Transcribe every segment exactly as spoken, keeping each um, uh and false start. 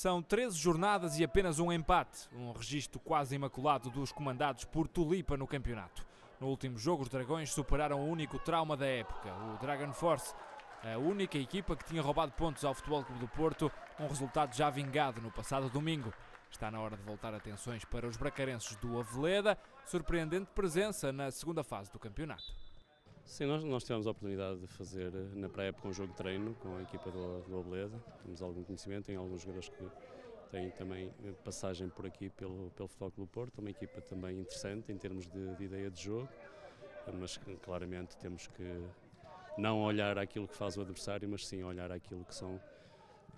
São treze jornadas e apenas um empate, um registro quase imaculado dos comandados por Tulipa no campeonato. No último jogo, os dragões superaram o único trauma da época, o Dragon Force, a única equipa que tinha roubado pontos ao Futebol Clube do Porto, um resultado já vingado no passado domingo. Está na hora de voltar atenções para os bracarenses do Aveleda, surpreendente presença na segunda fase do campeonato. Sim, nós, nós tivemos a oportunidade de fazer na pré-época um jogo de treino com a equipa do, do Aveleda. Temos algum conhecimento, tem alguns jogadores que têm também passagem por aqui pelo, pelo Futebol Clube do Porto, uma equipa também interessante em termos de, de ideia de jogo, mas claramente temos que não olhar aquilo que faz o adversário, mas sim olhar aquilo que são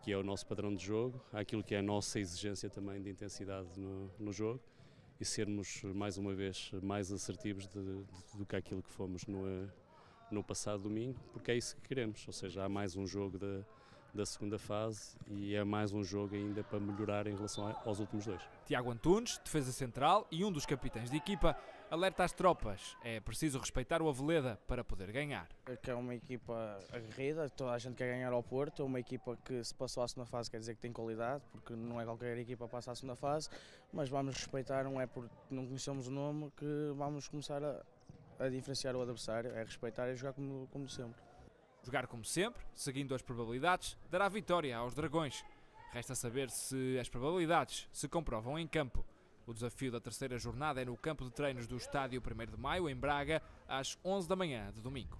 que é o nosso padrão de jogo, aquilo que é a nossa exigência também de intensidade no, no jogo e sermos, mais uma vez, mais assertivos de, de, do que aquilo que fomos no, no passado domingo, porque é isso que queremos, ou seja, há mais um jogo da, da segunda fase e é mais um jogo ainda para melhorar em relação aos últimos dois. Tiago Antunes, defesa central e um dos capitães de equipa, alerta às tropas, é preciso respeitar o Aveleda para poder ganhar. É uma equipa aguerrida, toda a gente quer ganhar ao Porto, é uma equipa que se passou à segunda fase quer dizer que tem qualidade, porque não é qualquer equipa que passa à segunda fase, mas vamos respeitar, não é porque não conhecemos o nome que vamos começar a, a diferenciar o adversário, é respeitar e jogar como, como sempre. Jogar como sempre, seguindo as probabilidades, dará vitória aos dragões. Resta saber se as probabilidades se comprovam em campo. O desafio da terceira jornada é no campo de treinos do Estádio primeiro de Maio, em Braga, às onze da manhã de domingo.